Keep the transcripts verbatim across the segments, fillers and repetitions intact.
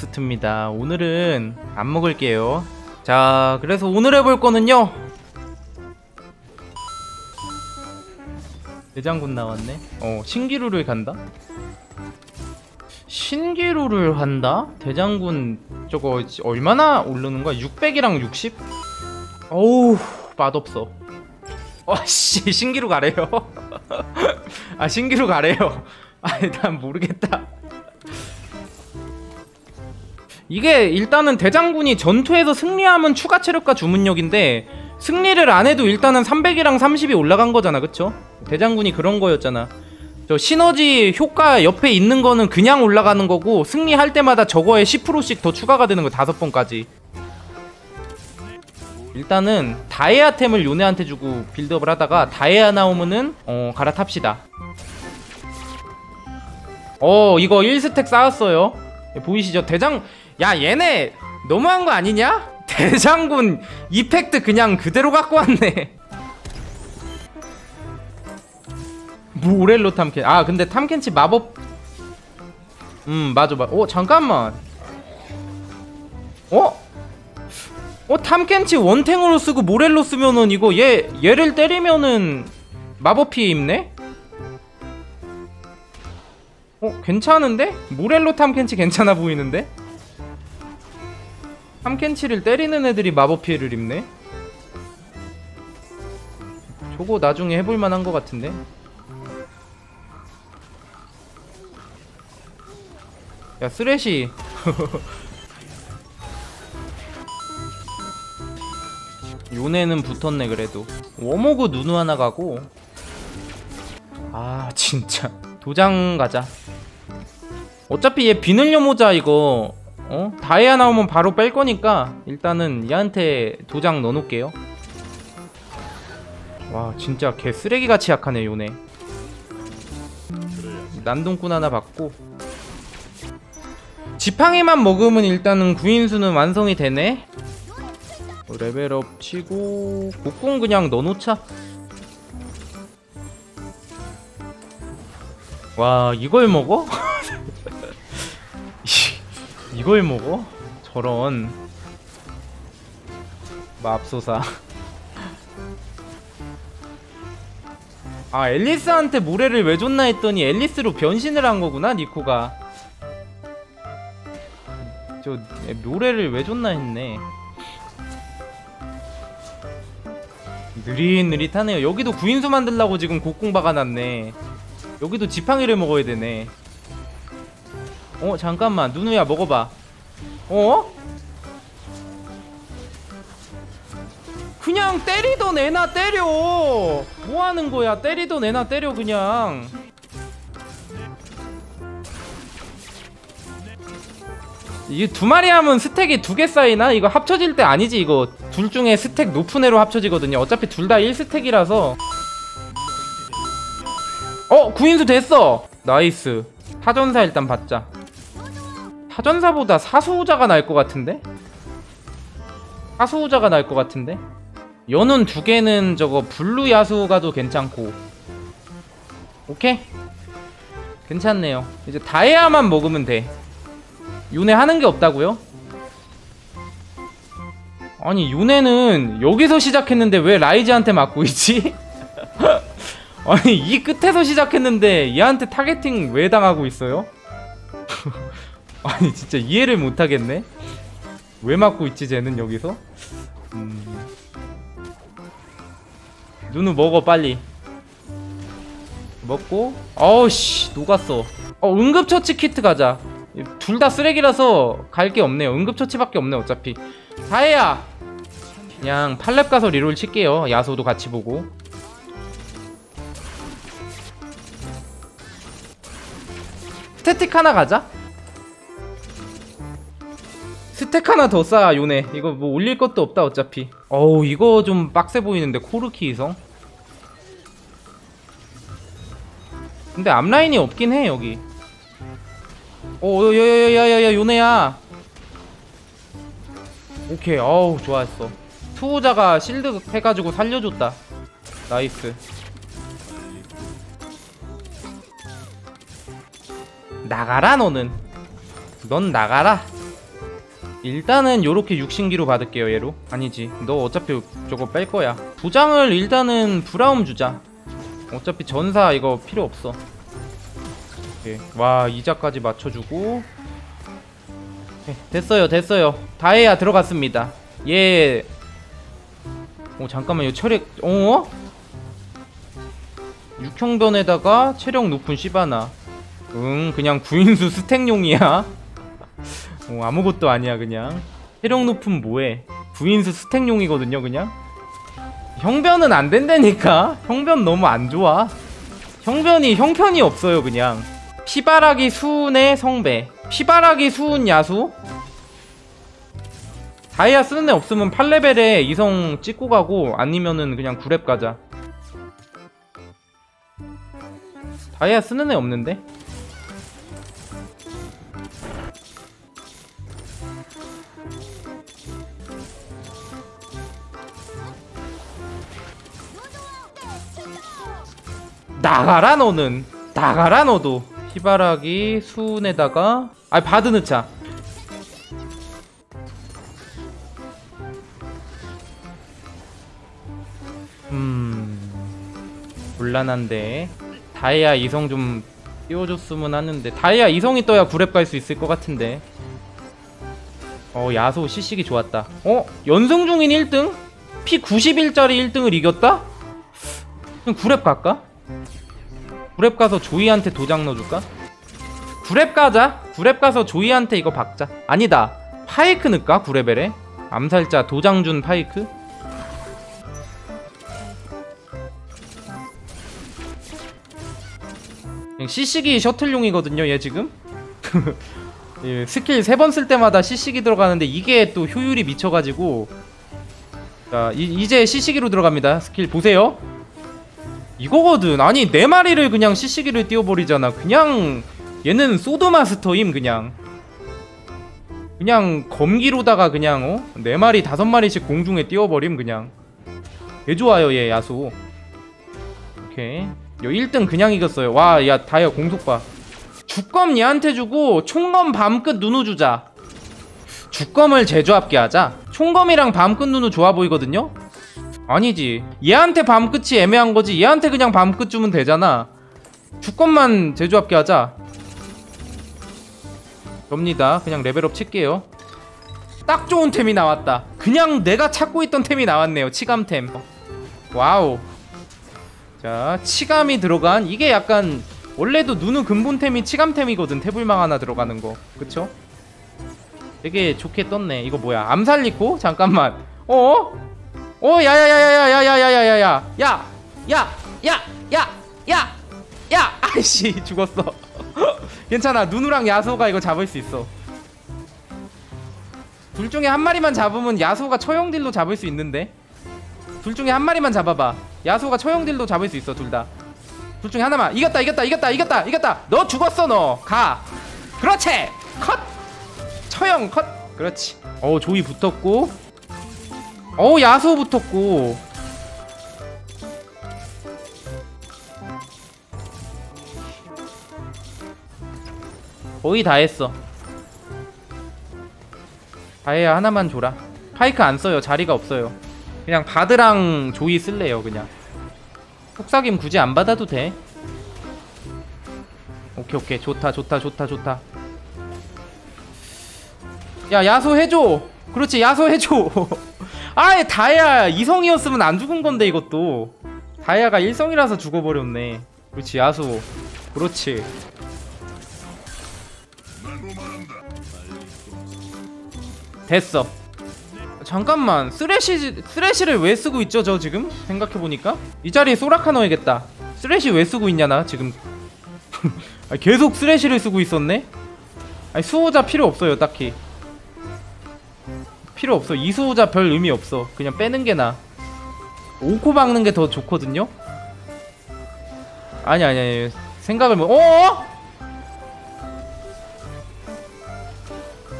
옥스트입니다. 오늘은 안 먹을게요. 자, 그래서 오늘 해볼 거는요, 대장군 나왔네. 어, 신기루를 간다? 신기루를 한다? 대장군 저거 얼마나 오르는 거야? 육백이랑 육십? 어우, 맛없어. 아씨, 신기루 가래요. 아, 신기루 가래요. 아니, 난 모르겠다. 이게 일단은 대장군이 전투에서 승리하면 추가 체력과 주문력인데, 승리를 안 해도 일단은 삼백이랑 삼십이 올라간 거잖아, 그쵸? 대장군이 그런 거였잖아. 저 시너지 효과 옆에 있는 거는 그냥 올라가는 거고, 승리할 때마다 저거에 십 퍼센트씩 더 추가가 되는 거, 다섯 번까지. 일단은 다이아템을 요네한테 주고 빌드업을 하다가 다이아 나오면은 어 갈아탑시다. 어, 이거 일 스택 쌓았어요. 보이시죠? 대장... 야, 얘네 너무한 거 아니냐? 대장군 이펙트 그냥 그대로 갖고 왔네. 모렐로 탐켄... 아, 근데 탐켄치 마법... 음, 맞아 맞아. 오, 잠깐만. 어? 어, 탐켄치 원탱으로 쓰고 모렐로 쓰면은 이거 얘... 얘를 때리면은 마법 피해 입네? 어, 괜찮은데? 모렐로 탐켄치 괜찮아 보이는데? 탐켄치를 때리는 애들이 마법 피해를 입네? 저거 나중에 해볼만한 것 같은데? 야, 쓰레쉬. 요네는 붙었네. 그래도 워모그 누누 하나 가고. 아, 진짜 도장 가자. 어차피 얘 비늘려 모자 이거 어? 다이아 나오면 바로 뺄 거니까 일단은 얘한테 도장 넣어놓을게요. 와, 진짜 개 쓰레기같이 약하네 요네. 난동꾼 하나 받고 지팡이만 먹으면 일단은 구인수는 완성이 되네. 레벨업 치고 곡궁 그냥 넣어놓자. 와, 이걸 먹어? 이걸 먹어? 저런 맙소사. 아, 앨리스한테 모래를 왜 줬나 했더니 앨리스로 변신을 한 거구나. 니코가 저 모래를 왜 줬나 했네. 느릿느릿하네요. 여기도 구인수 만들려고 지금 곡궁 박아놨네. 여기도 지팡이를 먹어야 되네. 어, 잠깐만. 누누야, 먹어봐. 어? 그냥 때리던 애나 때려. 뭐하는 거야. 때리던 애나 때려 그냥. 이게 두 마리 하면 스택이 두 개 쌓이나? 이거 합쳐질 때 아니지. 이거 둘 중에 스택 높은 애로 합쳐지거든요. 어차피 둘 다 일 스택이라서 어! 구인수 됐어! 나이스. 사전사 일단 받자. 사전사보다 사수호자가 날 것 같은데? 사수호자가 날 것 같은데? 연운 두 개는 저거 블루 야수가도 괜찮고. 오케이? 괜찮네요. 이제 다이아만 먹으면 돼. 요네 하는 게 없다고요? 아니, 요네는 여기서 시작했는데 왜 라이즈한테 맞고 있지? 아니, 이 끝에서 시작했는데 얘한테 타겟팅 왜 당하고 있어요? 아니, 진짜 이해를 못하겠네. 왜 맞고 있지 쟤는 여기서? 음... 누누 먹어 빨리. 먹고. 어우씨, 녹았어. 어, 응급처치 키트 가자. 둘 다 쓰레기라서 갈 게 없네요. 응급처치밖에 없네. 어차피 다혜야 그냥 팔렙 가서 리롤 칠게요. 야소도 같이 보고. 스태틱 하나 가자. 스택 하나 더 쌓아 요네. 이거 뭐 올릴 것도 없다 어차피. 어우, 이거 좀 빡세 보이는데. 코르키 이성. 근데 앞라인이 없긴 해 여기. 오, 야야야야야, 요네야. 오케이, 어우, 좋았어. 투호자가 실드 해가지고 살려줬다. 나이스. 나가라 너는. 넌 나가라. 일단은 요렇게 육신기로 받을게요. 얘로. 아니지, 너 어차피 저거 뺄거야. 부장을 일단은 브라움 주자. 어차피 전사 이거 필요 없어. 오케이. 와, 이자까지 맞춰주고. 오케이. 됐어요 됐어요. 다해야 들어갔습니다. 예. 오, 잠깐만, 요 체력 어? 육형변에다가 체력 높은 시바나. 응, 그냥 구인수 스택용이야. 어, 아무것도 아니야. 그냥 체력 높은 뭐해, 구인수 스택용이거든요. 그냥 형변은 안 된다니까. 형변 너무 안 좋아. 형변이 형편이 없어요. 그냥 피바라기 수은의 성배, 피바라기 수은 야수. 다이아 쓰는 애 없으면 팔 레벨에 이성 찍고 가고, 아니면은 그냥 구렙 가자. 다이아 쓰는 애 없는데? 나가라 너는! 나가라 너도! 피바라기 수은에다가 아, 바드 넣자. 음... 곤란한데 다이아 이성 좀 띄워줬으면 하는데. 다이아 이성이 떠야 구렙 갈 수 있을 것 같은데. 어, 야소 시식이 좋았다. 어? 연승 중인 일 등? 피 구십일짜리 일 등을 이겼다? 그럼 구렙 갈까? 구렙 가서 조이한테 도장 넣어줄까? 구렙 가자. 구렙 가서 조이한테 이거 박자. 아니다, 파이크 넣을까? 구레벨에 암살자 도장 준 파이크? 시식이 셔틀용이거든요 얘 지금. 예, 스킬 세 번 쓸 때마다 시식이 들어가는데 이게 또 효율이 미쳐가지고. 자, 이, 이제 시식이로 들어갑니다. 스킬 보세요. 이거거든. 아니 네 마리를 그냥 시시기를 띄워버리잖아. 그냥 얘는 소드마스터임. 그냥 그냥 검기로다가 그냥 어? 네 마리 다섯 마리씩 공중에 띄워버림. 그냥 개 좋아요 얘 야수. 오케이. 여 일 등 그냥 이겼어요. 와, 야 다이아 공속 봐. 주검 얘한테 주고 총검 밤끝 누누 주자. 주검을 재조합게 하자. 총검이랑 밤끝 누누 좋아 보이거든요? 아니지, 얘한테 밤끝이 애매한 거지. 얘한테 그냥 밤끝 주면 되잖아. 주권만 재조합게 하자. 접니다. 그냥 레벨업 칠게요. 딱 좋은 템이 나왔다. 그냥 내가 찾고 있던 템이 나왔네요. 치감템. 와우. 자, 치감이 들어간 이게 약간 원래도 누누 근본템이 치감템이거든. 태블망 하나 들어가는 거. 그쵸? 되게 좋게 떴네. 이거 뭐야, 암살리코? 잠깐만. 어어? 오, 야야야야야야야야야야야 야! 야! 야! 야! 야! 야! 아이씨, 죽었어. 괜찮아, 누누랑 야소가 이거 잡을 수 있어. 둘 중에 한 마리만 잡으면 야소가 처형딜로 잡을 수 있는데. 둘 중에 한 마리만 잡아봐. 야소가 처형딜로 잡을 수 있어, 둘 다. 둘 중에 하나만. 이겼다 이겼다 이겼다 이겼다 이겼다. 너 죽었어 너. 가. 그렇지. 컷. 처형 컷. 그렇지. 어, 조이 붙었고. 어우, 야스오 붙었고. 거의 다 했어. 다해야 하나만 줘라. 파이크 안 써요. 자리가 없어요. 그냥 바드랑 조이 쓸래요. 그냥 속삭임 굳이 안 받아도 돼. 오케이 오케이. 좋다 좋다 좋다 좋다. 야, 야스오 해줘. 그렇지, 야스오 해줘. 아예 다이아 이성이었으면 안 죽은 건데. 이것도 다이아가 일성이라서 죽어버렸네. 그렇지, 야수. 그렇지. 됐어. 잠깐만, 쓰레쉬, 쓰레쉬를 왜 쓰고 있죠 저 지금? 생각해보니까 이 자리에 소라카 넣어야겠다. 쓰레쉬 왜 쓰고 있냐 나 지금. 계속 쓰레쉬를 쓰고 있었네. 아니, 수호자 필요 없어요. 딱히 필요 없어. 이수호자 별 의미 없어. 그냥 빼는 게 나아. 오코 박는 게 더 좋거든요? 아니, 아니, 아니. 생각을 못, 어어?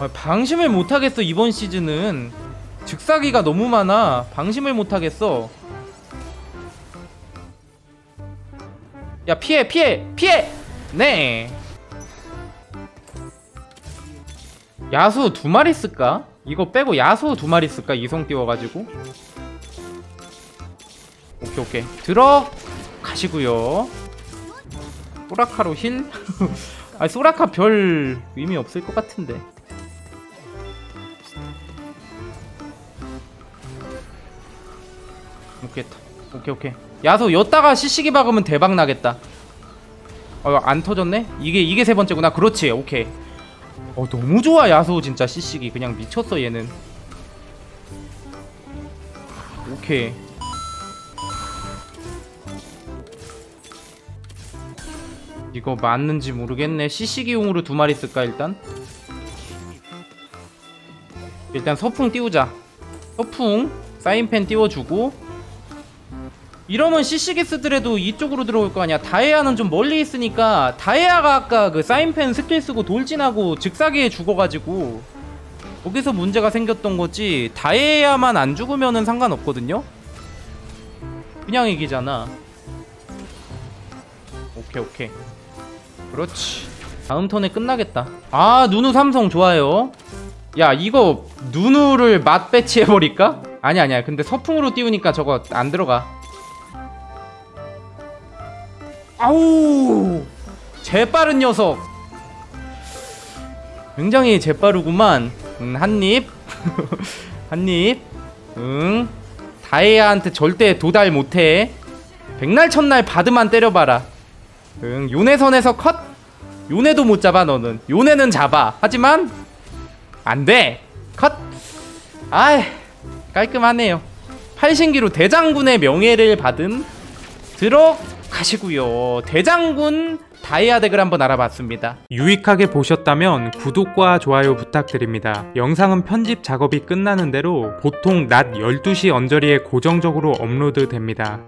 아, 방심을 못하겠어, 이번 시즌은. 즉사기가 너무 많아. 방심을 못하겠어. 야, 피해, 피해, 피해! 네. 야수 두 마리 쓸까? 이거 빼고 야스오 두 마리 쓸까? 이성 띄워가지고. 오케이 오케이 들어가시구요. 소라카로 힐? 아니 소라카 별 의미 없을 것 같은데. 오케이 오케이 오케이 야소 여따가 시시기 박으면 대박 나겠다. 어 안 터졌네? 이게 이게 세 번째구나. 그렇지 오케이. 어 너무 좋아 야소 진짜 시시기 그냥 미쳤어 얘는. 오케이. 이거 맞는지 모르겠네. 시시기용으로 두 마리 쓸까 일단? 일단 서풍 띄우자. 서풍 사인펜 띄워주고 이러면 시시기 쓰더라도 이쪽으로 들어올 거 아니야. 다이아는 좀 멀리 있으니까 다이아가 아까 그 사인펜 스킬 쓰고 돌진하고 즉사기에 죽어가지고 거기서 문제가 생겼던 거지. 다이아만 안 죽으면은 상관없거든요? 그냥 이기잖아. 오케이 오케이 그렇지. 다음 턴에 끝나겠다. 아 누누 삼성 좋아요. 야 이거 누누를 맛 배치해버릴까? 아니 아니야 근데 서풍으로 띄우니까 저거 안 들어가. 아우 재빠른 녀석. 굉장히 재빠르구만. 음, 한입 한입 응 다이아한테 절대 도달 못해. 백날 첫날 바드만 때려봐라. 응 요네선에서 컷? 요네도 못 잡아 너는. 요네는 잡아 하지만 안돼 컷. 아이 깔끔하네요. 팔신기로 대장군의 명예를 받은 들어가시고요. 대장군 다이아 덱을 한번 알아봤습니다. 유익하게 보셨다면 구독과 좋아요 부탁드립니다. 영상은 편집 작업이 끝나는 대로 보통 낮 열두 시 언저리에 고정적으로 업로드 됩니다.